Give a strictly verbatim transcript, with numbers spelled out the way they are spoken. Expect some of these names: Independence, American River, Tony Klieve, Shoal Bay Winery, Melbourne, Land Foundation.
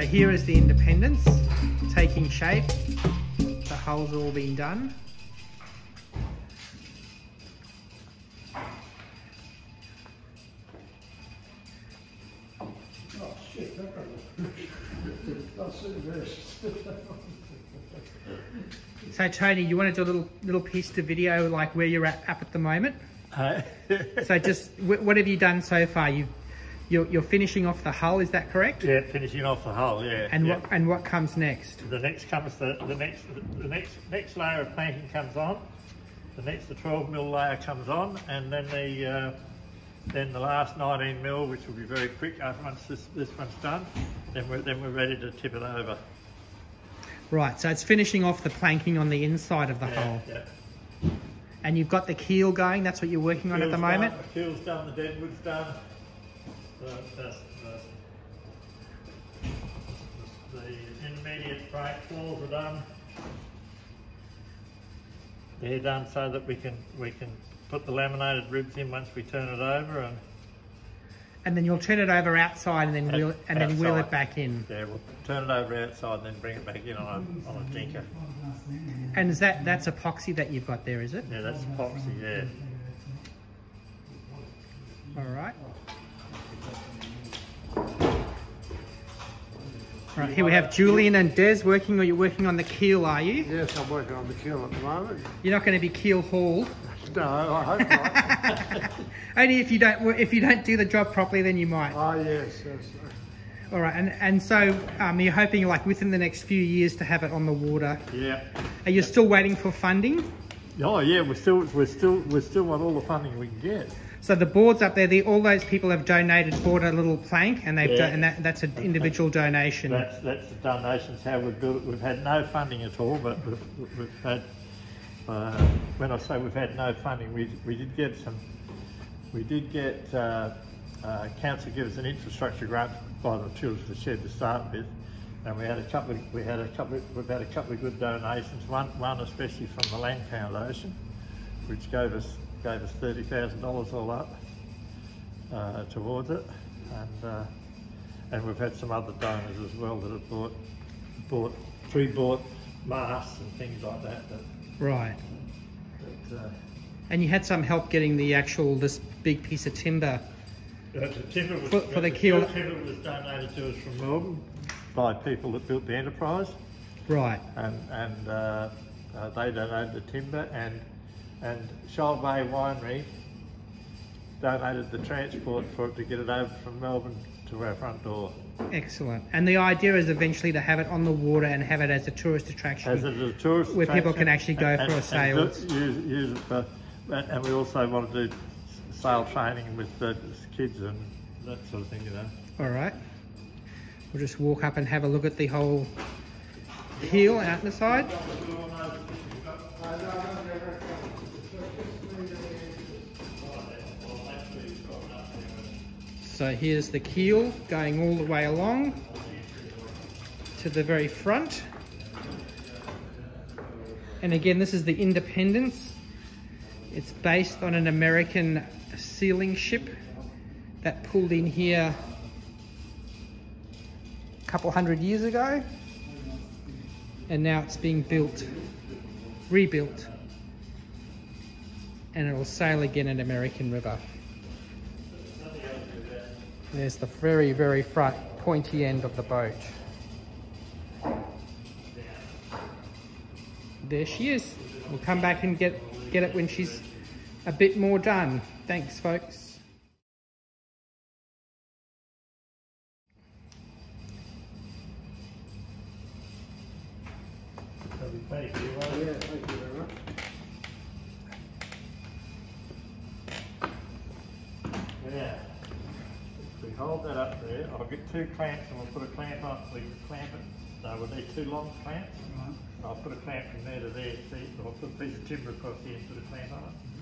So here is the Independence taking shape. The hull's all been done. Oh shit, no problem. So Tony, you want to do a little little piece to video like where you're at up at the moment? Uh, so just w what have you done so far? You you're, you're finishing off the hull, is that correct? Yeah, finishing off the hull. Yeah. And yeah. what and what comes next? The next comes the, the next the next next layer of planking comes on. The next the twelve mil layer comes on, and then the uh, then the last nineteen mil, which will be very quick. After once this this one's done, then we're then we're ready to tip it over. Right, so it's finishing off the planking on the inside of the yeah, hull. Yeah. And you've got the keel going, that's what you're working on at the moment? Done, the keel's done, the deadwood's done. The, the, the, the intermediate break floors are done. They're done so that we can we can put the laminated ribs in once we turn it over, and And then you'll turn it over outside and then wheel, and then wheel it back in. Yeah, we'll turn it over outside and then bring it back in on a, on a dinker. And is that that's epoxy that you've got there, is it? Yeah, that's epoxy, yeah. All right. All right, here we have Julian and Des working, or you're working on the keel, are you? Yes, I'm working on the keel at the moment. You're not going to be keel hauled? No, I hope not. Only if you don't if you don't do the job properly, then you might. Oh yes, yes. All right, and and so um, you're hoping like within the next few years to have it on the water. Yeah. Are you still waiting for funding? Oh yeah, we're still we're still we're still want all the funding we can get. So the boards up there, the, all those people have donated, bought a little plank, and they've yeah. done, and that, that's an individual donation. That's that's the donations. How we've built it. We've had no funding at all, but we've, we've had. Uh, when I say we've had no funding, we we did get some. We did get uh, uh, council give us an infrastructure grant by the Children of the Shed to start with, and we had a couple. Of, we had a couple. Of, we've had a couple of good donations. One one especially from the Land Foundation, which gave us gave us thirty thousand dollars all up uh, towards it, and uh, and we've had some other donors as well that have bought bought pre bought masks and things like that. that Right. But, uh, and you had some help getting the actual, this big piece of timber. The timber was, for, for the, the keel. Timber was donated to us from Melbourne by people that built the enterprise. Right. And and uh, uh, they donated the timber, and and Shoal Bay Winery donated the transport for it to get it over from Melbourne to our front door. Excellent. And the idea is eventually to have it on the water and have it as a tourist attraction, as a tourist where attraction, people can actually go and, for a sail. And, use, use it for, and we also want to do sail training with the kids and that sort of thing, you know. All right. We'll just walk up and have a look at the whole keel out the side. So here's the keel going all the way along to the very front. And again, this is the Independence. It's based on an American sealing ship that pulled in here a couple hundred years ago. And now it's being built, rebuilt. And it'll sail again in American River. There's the very, very front pointy end of the boat. There she is. We'll come back and get, get it when she's a bit more done. Thanks, folks. Thank you. Yeah, thank you very much. Yeah. Hold that up there. I'll get two clamps and we'll put a clamp on so we can clamp it. So we'll need two long clamps. Right. I'll put a clamp from there to there. See, I'll put a piece of timber across here and put a clamp on it.